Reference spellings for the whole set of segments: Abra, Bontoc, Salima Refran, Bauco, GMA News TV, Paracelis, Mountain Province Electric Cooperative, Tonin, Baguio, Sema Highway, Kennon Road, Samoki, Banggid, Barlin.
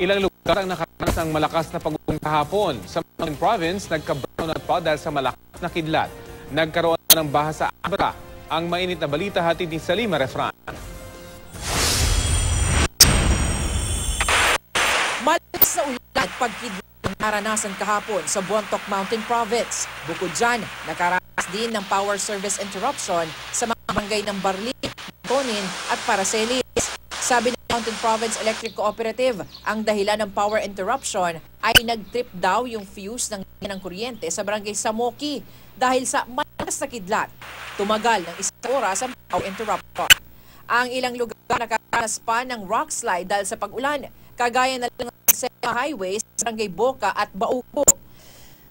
Ilang lugar ang nakaranas ng malakas na pag-ulan kahapon. Sa Mountain Province, nagka-brownout pa dahil sa malakas na kidlat. Nagkaroon ng baha sa Abra. Ang mainit na balita hatid ni Salima Refran. Malakas na ulan at pagkidlat ang naranasan kahapon sa Bontoc Mountain Province. Bukod dyan, nakaranas din ng power service interruption sa mga barangay ng Barlin, Tonin at Paracelis. Sabi ng Mountain Province Electric Cooperative, ang dahilan ng power interruption ay nag-trip daw yung fuse ng kuryente sa barangay Samoki dahil sa malakas na kidlat. Tumagal ng isang oras ang power interruption. Ang ilang lugar nakaranas pa ng rock slide dahil sa pag-ulan, kagaya na lang ng Sema Highway sa barangay Boca at Bauco.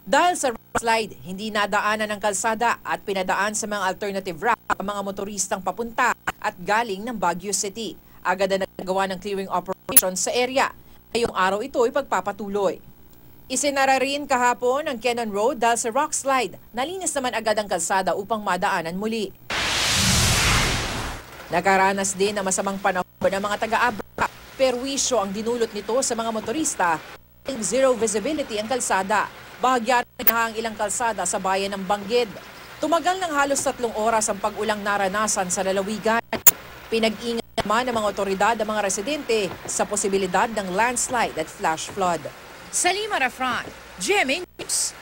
Dahil sa rock slide, hindi nadaanan ng kalsada at pinadaan sa mga alternative route ang mga motoristang papunta at galing ng Baguio City. Agad na nagawa ng clearing operation sa area. Ngayong araw ito ay pagpapatuloy. Isinara rin kahapon ang Kennon Road dahil sa rock slide. Nalinis naman agad ang kalsada upang madaanan muli. Nakaranas din ng masamang panahon ng mga taga-Abra. Perwisyo ang dinulot nito sa mga motorista. Zero visibility ang kalsada. Bahagyan na ang ilang kalsada sa bayan ng Banggid. Tumagal ng halos 3 oras ang pag-ulang naranasan sa lalawigan. Pinag-ingat naman ng mga otoridad ang mga residente sa posibilidad ng landslide at flash flood. Salima Refran, GMA News.